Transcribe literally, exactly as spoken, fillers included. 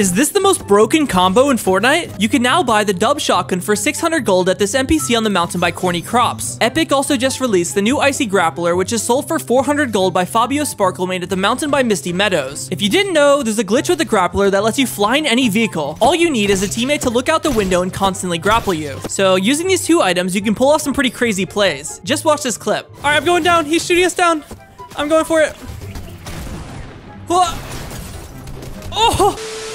Is this the most broken combo in Fortnite? You can now buy the Dub Shotgun for six hundred gold at this N P C on the mountain by Corny Crops. Epic also just released the new Icy Grappler, which is sold for four hundred gold by Fabio Sparklemane at the mountain by Misty Meadows. If you didn't know, there's a glitch with the Grappler that lets you fly in any vehicle. All you need is a teammate to look out the window and constantly grapple you. So using these two items, you can pull off some pretty crazy plays. Just watch this clip. All right, I'm going down. He's shooting us down. I'm going for it. Oh!